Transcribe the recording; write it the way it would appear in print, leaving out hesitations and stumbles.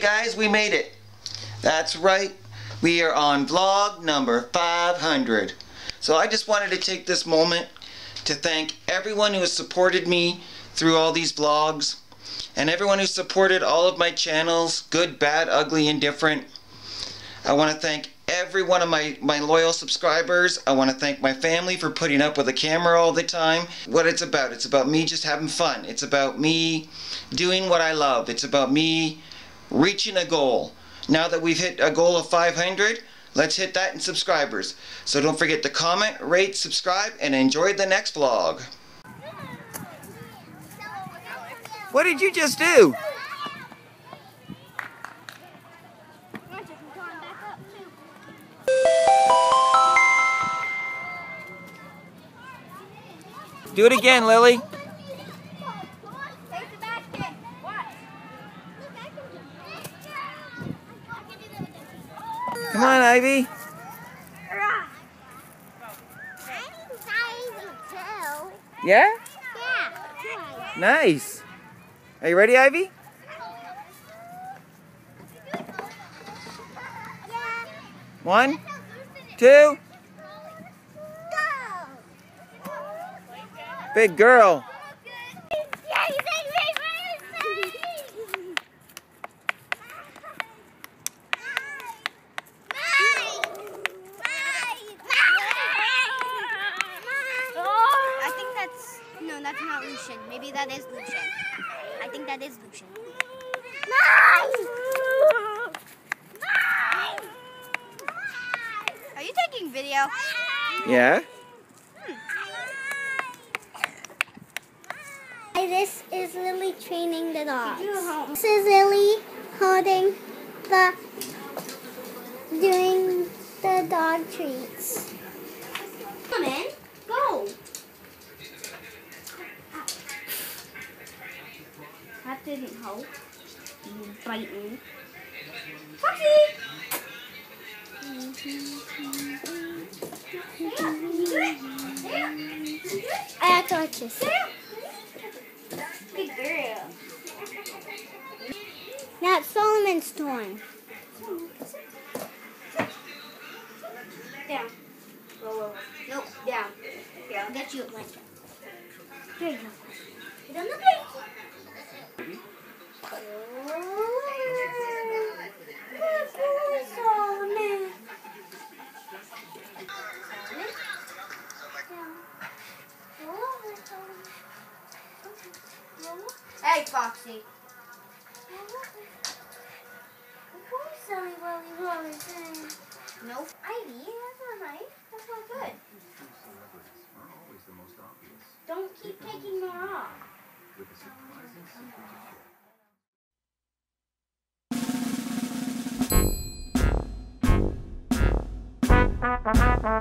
Hey guys, we made it. That's right. We are on vlog number 500. So I just wanted to take this moment to thank everyone who has supported me through all these vlogs and everyone who supported all of my channels, good, bad, ugly, indifferent. I want to thank every one of my loyal subscribers. I want to thank my family for putting up with the camera all the time. What it's about me just having fun. It's about me doing what I love. It's about me reaching a goal. Now that we've hit a goal of 500, let's hit that in subscribers. So don't forget to comment, rate, subscribe, and enjoy the next vlog. What did you just do? Do it again, Lily. Come on, Ivy. Yeah? Yeah. Nice. Are you ready, Ivy? One, two. Big girl. I think that's, no, that's not Lucian. Maybe that is Lucian. I think that is Lucian. Are you taking video? Yeah. This is Lily training the dogs. This is Lily holding the, doing the dog treats. Come in, go. That didn't help. You bite me. Foxy! I have to watch this. Good girl. Now it's Solomon's turn. Down. Go over. Nope, down. Yeah, I'll get you a blanket. There you go. Get on the blanket. Oh, good boy, Solomon. Down. Go over, Solomon. Hey, Foxy. Nope. Ivy, that's not nice. That's not good. Don't keep taking more off.